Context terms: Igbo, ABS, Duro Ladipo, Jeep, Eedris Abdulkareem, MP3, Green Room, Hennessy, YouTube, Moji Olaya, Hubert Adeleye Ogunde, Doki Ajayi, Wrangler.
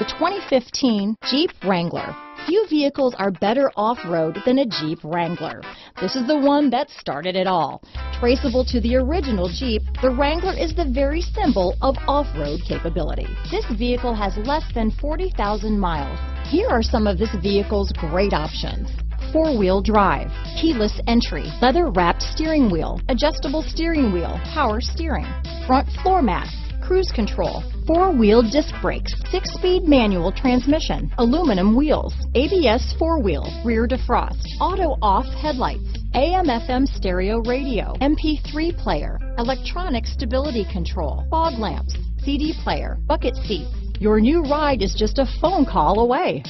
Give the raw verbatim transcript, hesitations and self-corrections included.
The twenty fifteen Jeep Wrangler. Few vehicles are better off-road than a Jeep Wrangler. This is the one that started it all. Traceable to the original Jeep, the Wrangler is the very symbol of off-road capability. This vehicle has less than forty thousand miles. Here are some of this vehicle's great options. Four-wheel drive, keyless entry, leather-wrapped steering wheel, adjustable steering wheel, power steering, front floor mats, cruise control, four-wheel disc brakes, six-speed manual transmission, aluminum wheels, A B S four-wheel, rear defrost, auto-off headlights, A M F M stereo radio, M P three player, electronic stability control, fog lamps, C D player, bucket seats. Your new ride is just a phone call away.